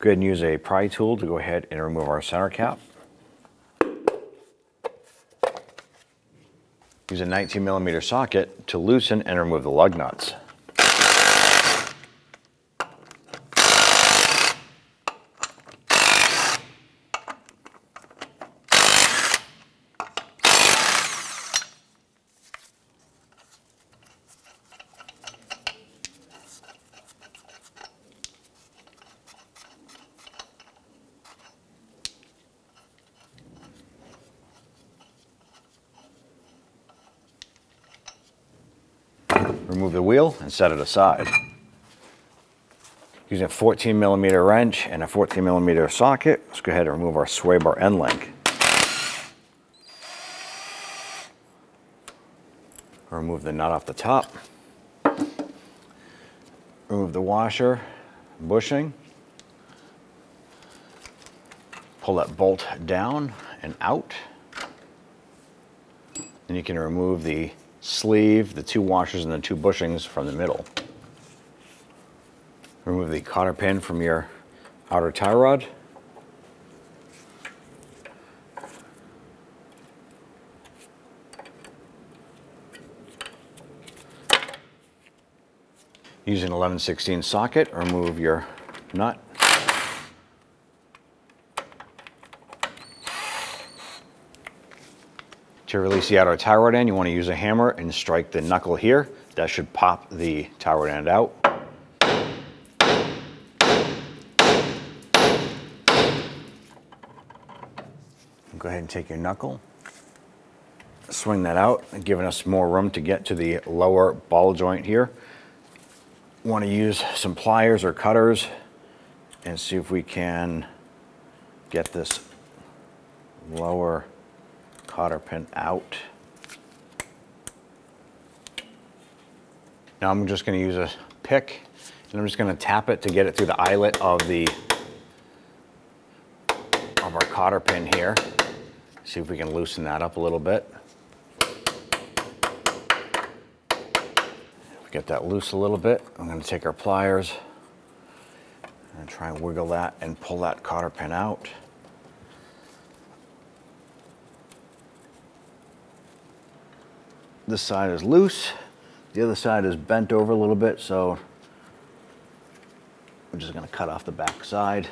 Go ahead and use a pry tool to go ahead and remove our center cap. Use a 19mm socket to loosen and remove the lug nuts. Remove the wheel and set it aside. Using a 14mm wrench and a 14mm socket, let's go ahead and remove our sway bar end link. Remove the nut off the top. Remove the washer bushing. Pull that bolt down and out. Then you can remove the sleeve, the two washers, and the two bushings from the middle. Remove the cotter pin from your outer tie rod. Use an 11/16 socket, remove your nut. To release the outer tie rod end, you want to use a hammer and strike the knuckle here. That should pop the tie rod end out. Go ahead and take your knuckle, swing that out, giving us more room to get to the lower ball joint here. You want to use some pliers or cutters and see if we can get this lower cotter pin out. Now I'm just going to use a pick and I'm just going to tap it to get it through the eyelet of our cotter pin here. See if we can loosen that up a little bit. Get that loose a little bit. I'm going to take our pliers and try and wiggle that and pull that cotter pin out. This side is loose, the other side is bent over a little bit, so we're just going to cut off the back side.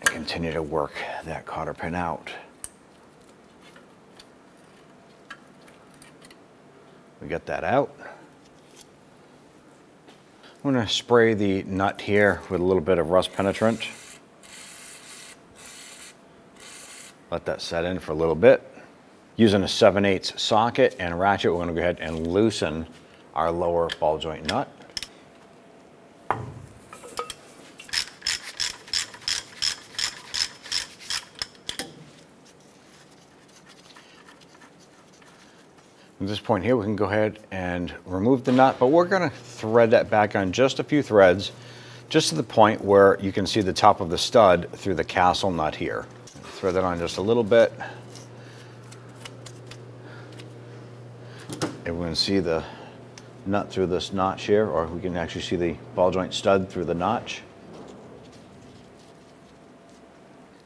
And continue to work that cotter pin out. We got that out. I'm going to spray the nut here with a little bit of rust penetrant. Let that set in for a little bit. Using a 7/8 socket and ratchet, we're going to go ahead and loosen our lower ball joint nut. At this point here, we can go ahead and remove the nut, but we're going to thread that back on just a few threads, just to the point where you can see the top of the stud through the castle nut here. Thread that on just a little bit. And we're going to see the nut through this notch here, or we can actually see the ball joint stud through the notch.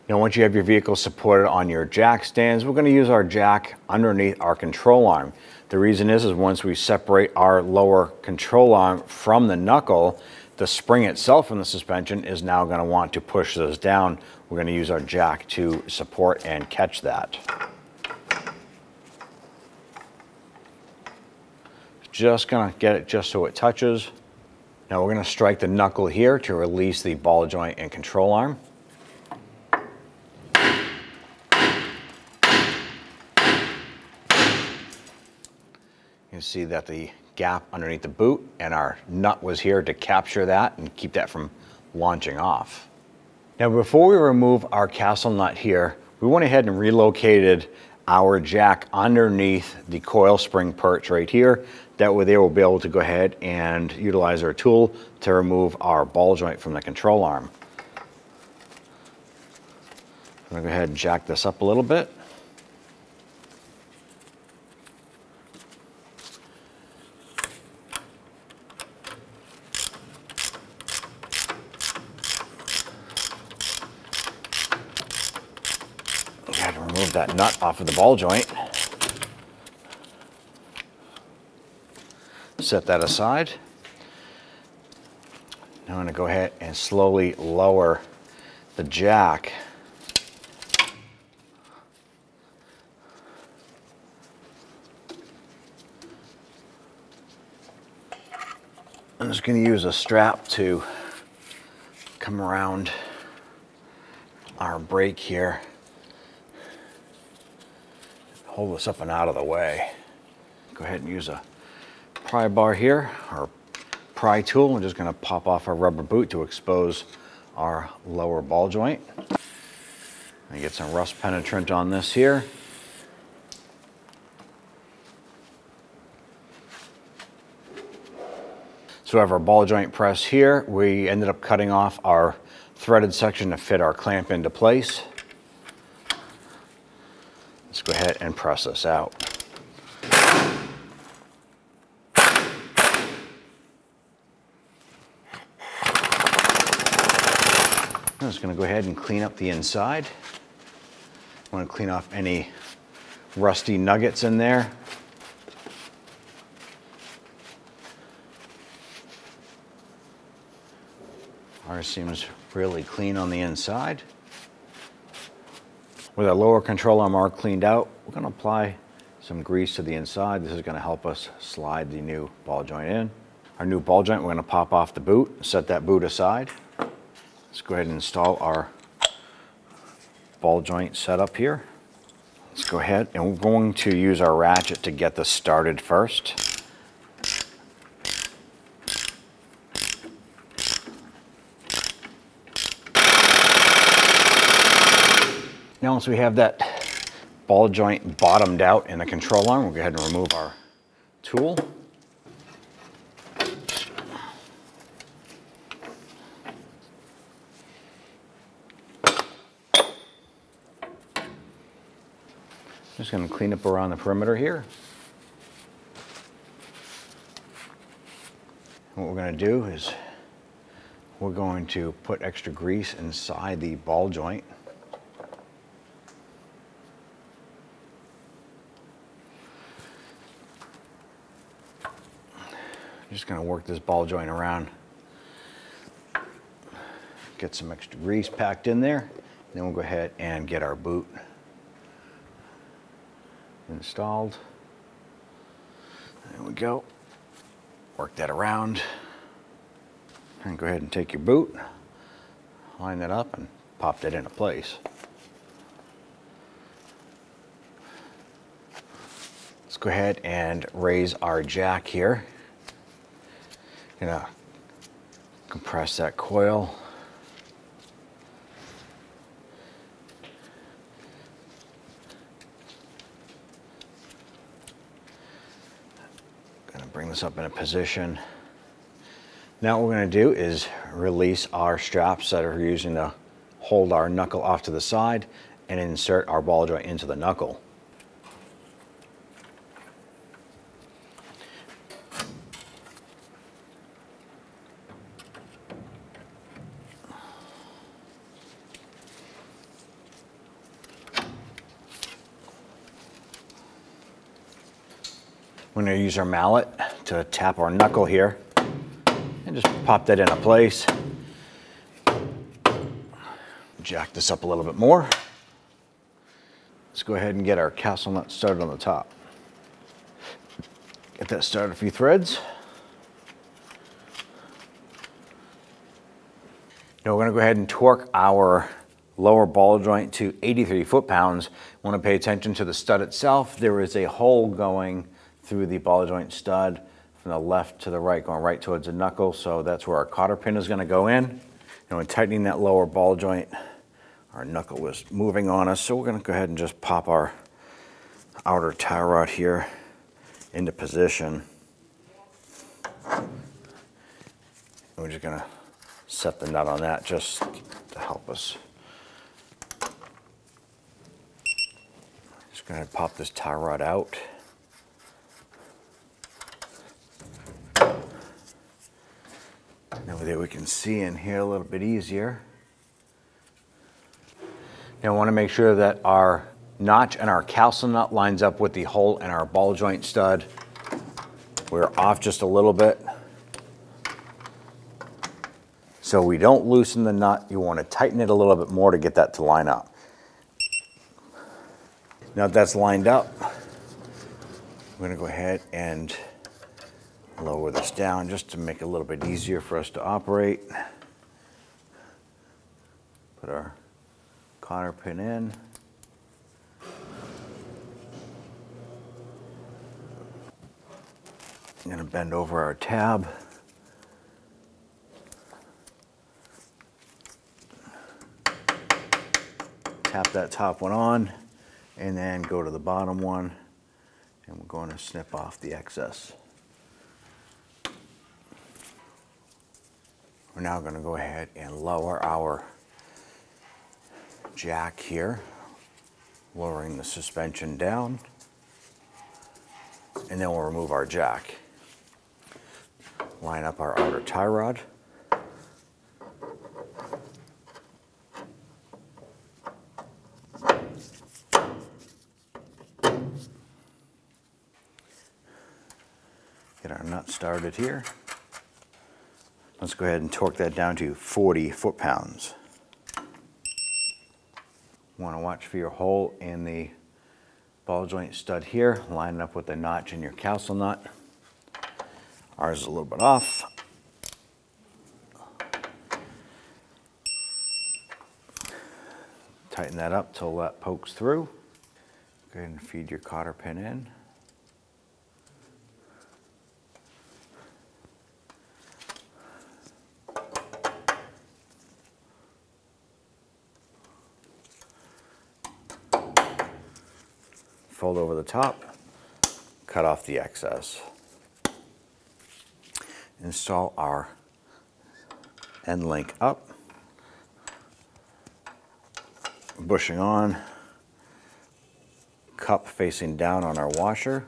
Now, once you have your vehicle supported on your jack stands, we're going to use our jack underneath our control arm. The reason is once we separate our lower control arm from the knuckle, the spring itself in the suspension is now going to want to push those down. We're going to use our jack to support and catch that. Just going to get it just so it touches. Now we're going to strike the knuckle here to release the ball joint and control arm. You can see that the gap underneath the boot and our nut was here to capture that and keep that from launching off. Now, before we remove our castle nut here, we went ahead and relocated our jack underneath the coil spring perch right here. That way they will be able to go ahead and utilize our tool to remove our ball joint from the control arm. I'm gonna go ahead and jack this up a little bit. slide that nut off of the ball joint. Set that aside. Now I'm going to go ahead and slowly lower the jack. I'm just going to use a strap to come around our brake here. Hold this up and out of the way. Go ahead and use a pry bar here, our pry tool. I'm just going to pop off our rubber boot to expose our lower ball joint. And get some rust penetrant on this here. So we have our ball joint press here. We ended up cutting off our threaded section to fit our clamp into place. Let's go ahead and press this out. I'm just going to go ahead and clean up the inside. I want to clean off any rusty nuggets in there. Ours seems really clean on the inside. With our lower control arm all cleaned out, we're going to apply some grease to the inside. This is going to help us slide the new ball joint in. Our new ball joint, we're going to pop off the boot, set that boot aside. Let's go ahead and install our ball joint setup here. Let's go ahead and we're going to use our ratchet to get this started first. Now once we have that ball joint bottomed out in the control arm, we'll go ahead and remove our tool. I'm just going to clean up around the perimeter here. What we're going to do is we're going to put extra grease inside the ball joint. Just going to work this ball joint around, get some extra grease packed in there, then we'll go ahead and get our boot installed. There we go. Work that around and go ahead and take your boot, line that up and pop that into place. Let's go ahead and raise our jack here. Gonna compress that coil. Gonna bring this up in a position. Now what we're gonna do is release our straps that are using to hold our knuckle off to the side and insert our ball joint into the knuckle. We're going to use our mallet to tap our knuckle here and just pop that into place. Jack this up a little bit more. Let's go ahead and get our castle nut started on the top. Get that started a few threads. Now we're going to go ahead and torque our lower ball joint to 83 foot-pounds. We want to pay attention to the stud itself. There is a hole going through the ball joint stud from the left to the right, going right towards the knuckle. So that's where our cotter pin is going to go in. And when tightening that lower ball joint, our knuckle was moving on us. So we're going to go ahead and just pop our outer tie rod here into position. And we're just going to set the nut on that just to help us. Just going to pop this tie rod out. Now that we can see in here a little bit easier. Now I want to make sure that our notch in our calcul nut lines up with the hole in our ball joint stud. We're off just a little bit. So we don't loosen the nut. You want to tighten it a little bit more to get that to line up. Now that that's lined up, we're going to go ahead and lower this down just to make it a little bit easier for us to operate. Put our cotter pin in. I'm going to bend over our tab. Tap that top one on, and then go to the bottom one, and we're going to snip off the excess. We're now going to go ahead and lower our jack here, lowering the suspension down, and then we'll remove our jack. Line up our outer tie rod. Get our nut started here. Let's go ahead and torque that down to 40 foot-pounds. You want to watch for your hole in the ball joint stud here. Line it up with the notch in your calcul nut. Ours is a little bit off. Tighten that up till that pokes through. Go ahead and feed your cotter pin in. Fold over the top, cut off the excess. Install our end link up, bushing on, cup facing down on our washer.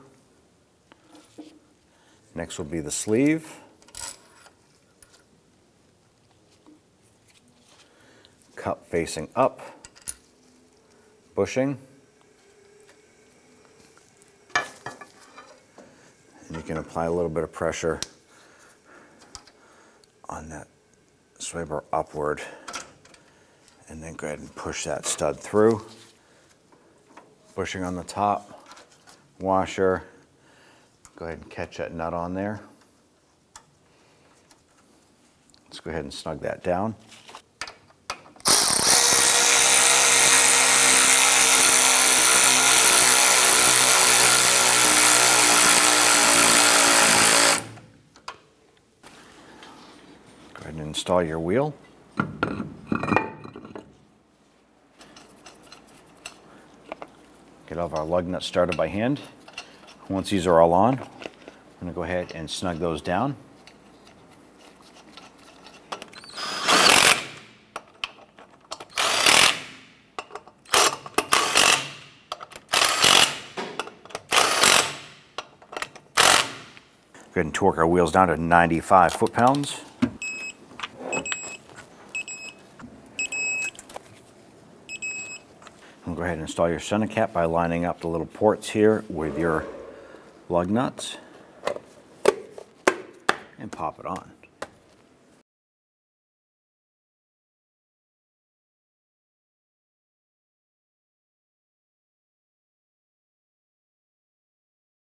Next will be the sleeve. Cup facing up, bushing. You can apply a little bit of pressure on that sway bar upward and then go ahead and push that stud through. Bushing on the top, washer, go ahead and catch that nut on there. Let's go ahead and snug that down. Install your wheel. Get all of our lug nuts started by hand. Once these are all on, I'm going to go ahead and snug those down. Go ahead and torque our wheels down to 95 foot-pounds. Go ahead and install your center cap by lining up the little ports here with your lug nuts and pop it on.